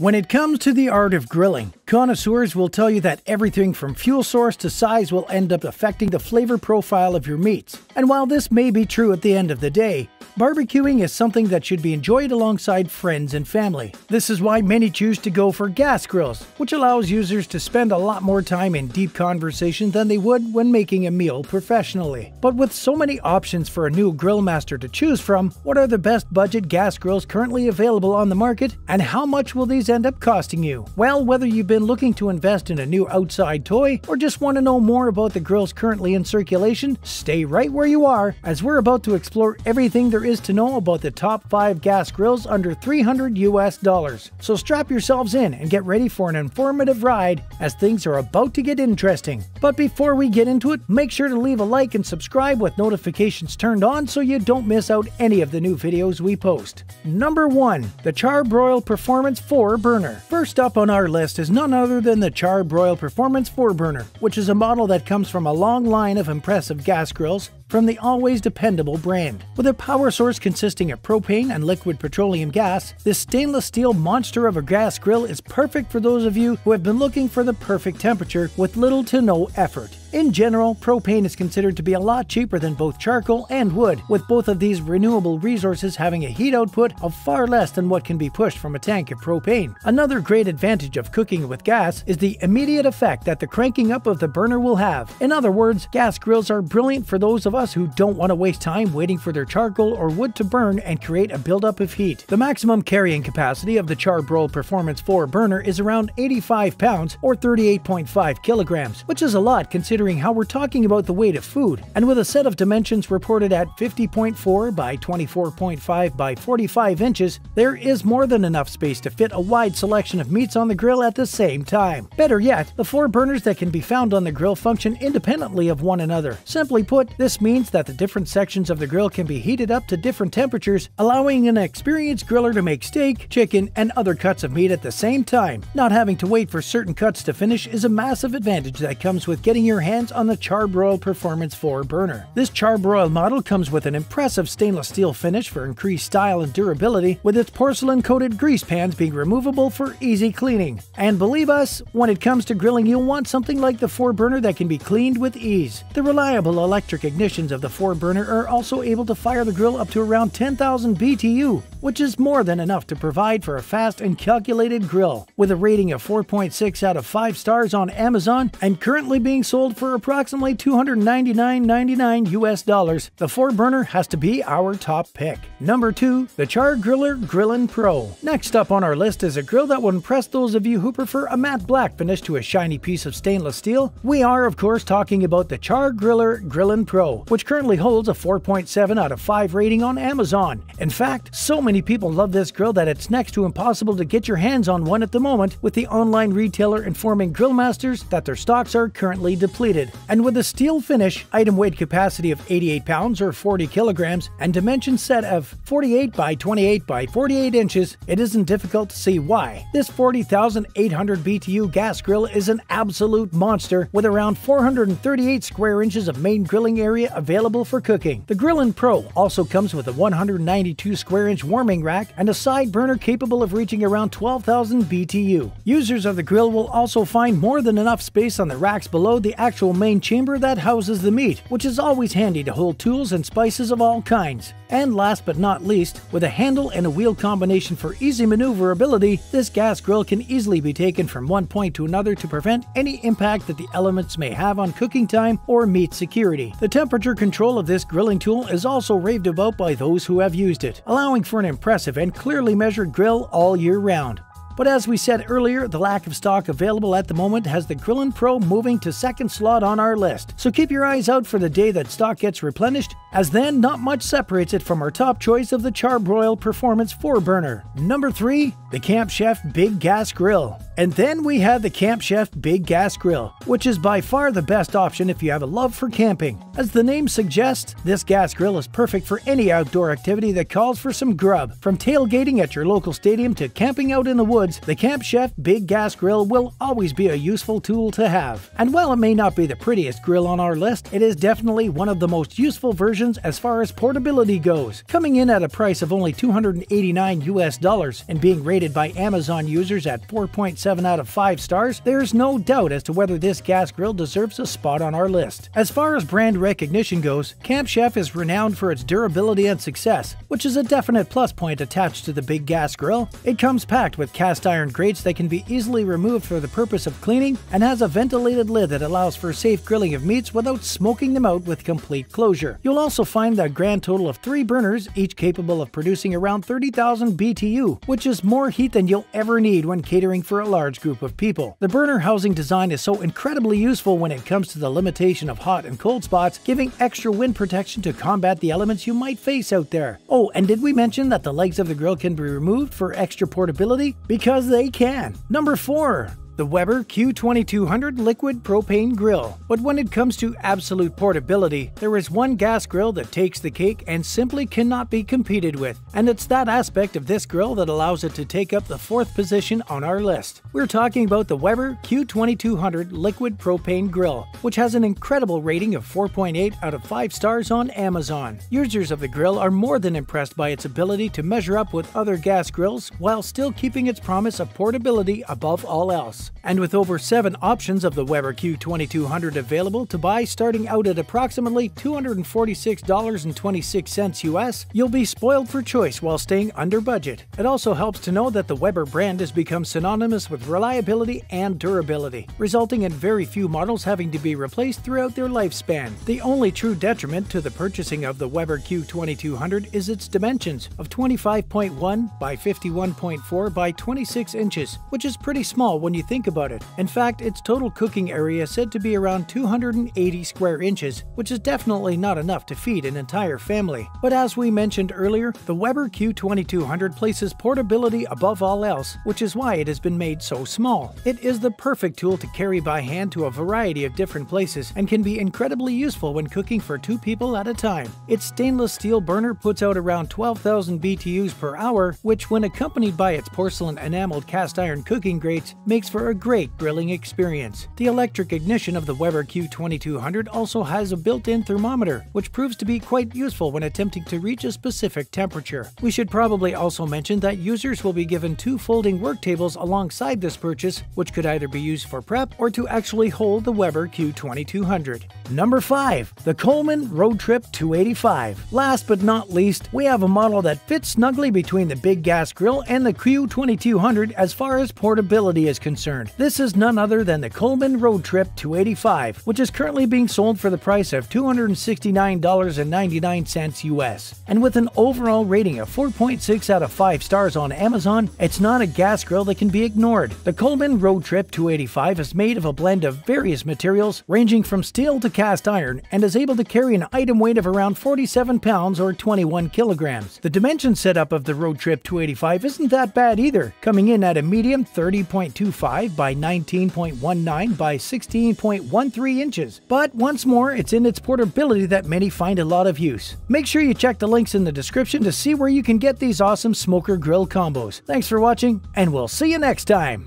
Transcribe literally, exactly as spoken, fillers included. When it comes to the art of grilling, connoisseurs will tell you that everything from fuel source to size will end up affecting the flavor profile of your meats. And while this may be true at the end of the day, barbecuing is something that should be enjoyed alongside friends and family. This is why many choose to go for gas grills, which allows users to spend a lot more time in deep conversation than they would when making a meal professionally. But with so many options for a new grill master to choose from, what are the best budget gas grills currently available on the market, and how much will these end up costing you? Well, whether you've been looking to invest in a new outside toy or just want to know more about the grills currently in circulation, stay right where you are, as we're about to explore everything there is to know about the top five gas grills under three hundred US dollars. So strap yourselves in and get ready for an informative ride, as things are about to get interesting. But before we get into it, make sure to leave a like and subscribe with notifications turned on so you don't miss out any of the new videos we post. Number one. The Char-Broil Performance four burner. First up on our list is none other than the Char-Broil Performance four burner, which is a model that comes from a long line of impressive gas grills from the always dependable brand. With a power source consisting of propane and liquid petroleum gas, this stainless steel monster of a gas grill is perfect for those of you who have been looking for the perfect temperature with little to no effort. In general, propane is considered to be a lot cheaper than both charcoal and wood, with both of these renewable resources having a heat output of far less than what can be pushed from a tank of propane. Another great advantage of cooking with gas is the immediate effect that the cranking up of the burner will have. In other words, gas grills are brilliant for those of us who don't want to waste time waiting for their charcoal or wood to burn and create a buildup of heat. The maximum carrying capacity of the Char-Broil Performance four burner is around eighty-five pounds or thirty-eight point five kilograms, which is a lot considering how we're talking about the weight of food, and with a set of dimensions reported at fifty point four by twenty-four point five by forty-five inches, there is more than enough space to fit a wide selection of meats on the grill at the same time. Better yet, the four burners that can be found on the grill function independently of one another. Simply put, this means that the different sections of the grill can be heated up to different temperatures, allowing an experienced griller to make steak, chicken, and other cuts of meat at the same time. Not having to wait for certain cuts to finish is a massive advantage that comes with getting your hands hands on the Char-Broil Performance four burner. This Char-Broil model comes with an impressive stainless steel finish for increased style and durability, with its porcelain-coated grease pans being removable for easy cleaning. And believe us, when it comes to grilling, you'll want something like the four burner that can be cleaned with ease. The reliable electric ignitions of the four burner are also able to fire the grill up to around ten thousand B T U, which is more than enough to provide for a fast and calculated grill. With a rating of four point six out of five stars on Amazon and currently being sold for For approximately two hundred ninety-nine ninety-nine US dollars, the four burner has to be our top pick. Number two. The Char-Griller Grillin' Pro. Next up on our list is a grill that will impress those of you who prefer a matte black finish to a shiny piece of stainless steel. We are, of course, talking about the Char-Griller Grillin' Pro, which currently holds a four point seven out of five rating on Amazon. In fact, so many people love this grill that it's next to impossible to get your hands on one at the moment, with the online retailer informing grillmasters that their stocks are currently depleted. And with a steel finish, item weight capacity of eighty-eight pounds or forty kilograms, and dimension set of forty-eight by twenty-eight by forty-eight inches, it isn't difficult to see why. This forty thousand eight hundred B T U gas grill is an absolute monster, with around four hundred thirty-eight square inches of main grilling area available for cooking. The Grillin' Pro also comes with a one hundred ninety-two square inch warming rack and a side burner capable of reaching around twelve thousand B T U. Users of the grill will also find more than enough space on the racks below the actual Actual main chamber that houses the meat, which is always handy to hold tools and spices of all kinds. And last but not least, with a handle and a wheel combination for easy maneuverability, this gas grill can easily be taken from one point to another to prevent any impact that the elements may have on cooking time or meat security. The temperature control of this grilling tool is also raved about by those who have used it, allowing for an impressive and clearly measured grill all year round. But as we said earlier, the lack of stock available at the moment has the Grillin' Pro moving to second slot on our list, so keep your eyes out for the day that stock gets replenished, as then not much separates it from our top choice of the Char-Broil Performance four burner. Number three. The Camp Chef Big Gas Grill. And then we have the Camp Chef Big Gas Grill, which is by far the best option if you have a love for camping. As the name suggests, this gas grill is perfect for any outdoor activity that calls for some grub. From tailgating at your local stadium to camping out in the woods, the Camp Chef Big Gas Grill will always be a useful tool to have. And while it may not be the prettiest grill on our list, it is definitely one of the most useful versions versions as far as portability goes, coming in at a price of only two hundred eighty-nine US dollars and being rated by Amazon users at four point seven out of five stars. There's no doubt as to whether this gas grill deserves a spot on our list. As far as brand recognition goes, Camp Chef is renowned for its durability and success, which is a definite plus point attached to the big gas grill. It comes packed with cast iron grates that can be easily removed for the purpose of cleaning and has a ventilated lid that allows for safe grilling of meats without smoking them out with complete closure. You'll also find a grand total of three burners, each capable of producing around thirty thousand B T U, which is more heat than you'll ever need when catering for a large group of people. The burner housing design is so incredibly useful when it comes to the limitation of hot and cold spots, giving extra wind protection to combat the elements you might face out there. Oh, and did we mention that the legs of the grill can be removed for extra portability? Because they can. Number four. The Weber Q twenty-two hundred Liquid Propane Grill. But when it comes to absolute portability, there is one gas grill that takes the cake and simply cannot be competed with, and it's that aspect of this grill that allows it to take up the fourth position on our list. We're talking about the Weber Q twenty-two hundred Liquid Propane Grill, which has an incredible rating of four point eight out of five stars on Amazon. Users of the grill are more than impressed by its ability to measure up with other gas grills while still keeping its promise of portability above all else. And with over seven options of the Weber Q twenty-two hundred available to buy starting out at approximately two hundred forty-six dollars and twenty-six cents US, you'll be spoiled for choice while staying under budget. It also helps to know that the Weber brand has become synonymous with reliability and durability, resulting in very few models having to be replaced throughout their lifespan. The only true detriment to the purchasing of the Weber Q twenty-two hundred is its dimensions of twenty-five point one by fifty-one point four by twenty-six inches, which is pretty small when you think about it. In fact, its total cooking area is said to be around two hundred eighty square inches, which is definitely not enough to feed an entire family. But as we mentioned earlier, the Weber Q twenty-two hundred places portability above all else, which is why it has been made so small. It is the perfect tool to carry by hand to a variety of different places and can be incredibly useful when cooking for two people at a time. Its stainless steel burner puts out around twelve thousand B T Us per hour, which when accompanied by its porcelain enameled cast iron cooking grates makes for a great grilling experience. The electric ignition of the Weber Q twenty-two hundred also has a built-in thermometer, which proves to be quite useful when attempting to reach a specific temperature. We should probably also mention that users will be given two folding work tables alongside this purchase, which could either be used for prep or to actually hold the Weber Q twenty-two hundred. Number five. The Coleman Road Trip two eighty-five. Last but not least, we have a model that fits snugly between the big gas grill and the Q twenty-two hundred as far as portability is concerned. This is none other than the Coleman Road Trip two eighty-five, which is currently being sold for the price of two hundred sixty-nine dollars and ninety-nine cents US. And with an overall rating of four point six out of five stars on Amazon, it's not a gas grill that can be ignored. The Coleman Road Trip two eighty-five is made of a blend of various materials ranging from steel to cast iron and is able to carry an item weight of around forty-seven pounds or twenty-one kilograms. The dimension setup of the Road Trip two eighty-five isn't that bad either, coming in at a medium thirty point two five by nineteen point one nine by sixteen point one three inches. But once more, it's in its portability that many find a lot of use. Make sure you check the links in the description to see where you can get these awesome smoker grill combos. Thanks for watching, and we'll see you next time.